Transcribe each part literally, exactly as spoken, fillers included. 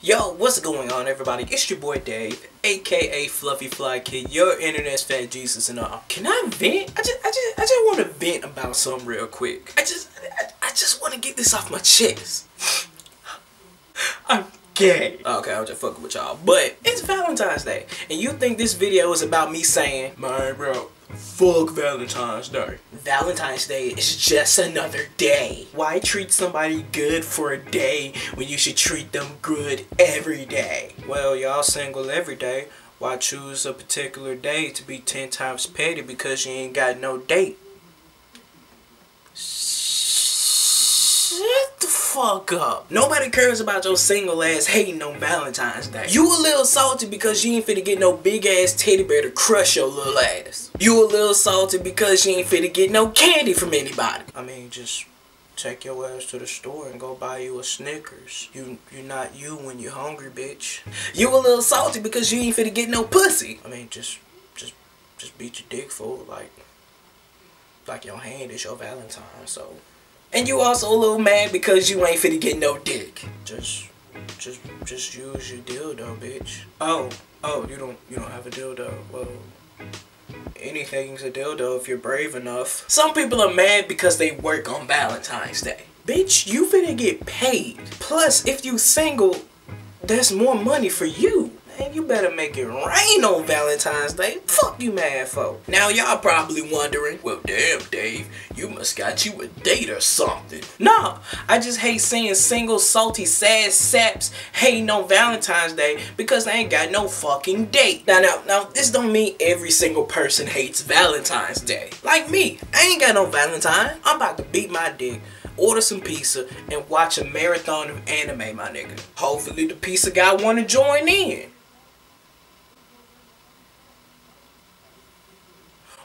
Yo, what's going on everybody? It's your boy Dave, aka Fluffy FlyKid, your internet's Fat Jesus and all. Can I vent? I just I just I just wanna vent about something real quick. I just I, I just wanna get this off my chest. I'm gay. Okay, I'll just fuck with y'all. But it's Valentine's Day. And you think this video is about me saying, man bro, fuck Valentine's Day. Valentine's Day is just another day. Why treat somebody good for a day when you should treat them good every day? Well, y'all single every day. Why choose a particular day to be ten times petty because you ain't got no date? Shut the fuck up. Nobody cares about your single ass hating on Valentine's Day. You a little salty because you ain't finna get no big ass teddy bear to crush your little ass. You a little salty because you ain't finna get no candy from anybody. I mean, just take your ass to the store and go buy you a Snickers. You, you're not you when you're hungry, bitch. You a little salty because you ain't finna get no pussy. I mean, just, just, just beat your dick, fool. Like, like your hand is your Valentine, so. And you also a little mad because you ain't finna get no dick. Just, just, just use your dildo, bitch. Oh, oh, you don't, you don't have a dildo. Well, anything's a dildo if you're brave enough. Some people are mad because they work on Valentine's Day. Bitch, you finna get paid. Plus, if you single, there's more money for you. Man, you better make it rain on Valentine's Day. Fuck you mad folk. Now y'all probably wondering, well damn Dave, you must got you a date or something. Nah, I just hate seeing single, salty, sad saps hating on Valentine's Day because they ain't got no fucking date. Now, now, now, this don't mean every single person hates Valentine's Day. Like me, I ain't got no Valentine. I'm about to beat my dick, order some pizza, and watch a marathon of anime, my nigga. Hopefully the pizza guy wanna join in.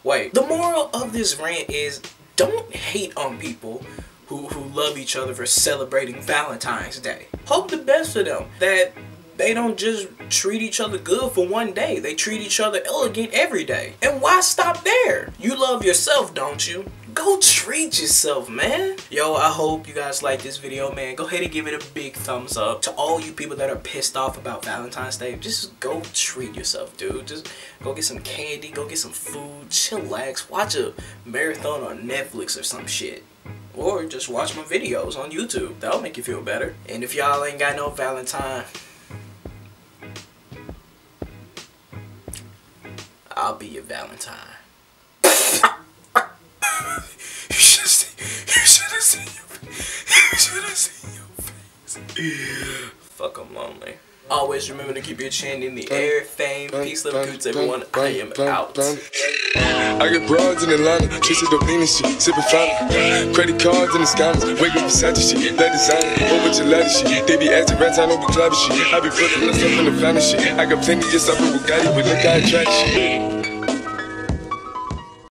Wait, the moral of this rant is don't hate on people who, who love each other for celebrating Valentine's Day. Hope the best for them, that they don't just treat each other good for one day. They treat each other elegant every day. And why stop there? You love yourself, don't you? Go treat yourself, man. Yo, I hope you guys like this video, man. Go ahead and give it a big thumbs up. To all you people that are pissed off about Valentine's Day, just go treat yourself, dude. Just go get some candy, go get some food, chillax, watch a marathon on Netflix or some shit. Or just watch my videos on YouTube. That'll make you feel better. And if y'all ain't got no Valentine, I'll be your Valentine. Fuck, I'm lonely. Always remember to keep your chin in the air. Fame, peace, love, good to everyone. I am out. I got broads in Atlanta, Trisha Dolina shit, sippin' fountain. Credit cards in the scammers, wake up beside your shit, let designer, over gelatin shit. They be acting rats, I don't be clubbing shit. I be putting myself in the family shit. I got plenty, just up in Bugatti, but look how I try shit.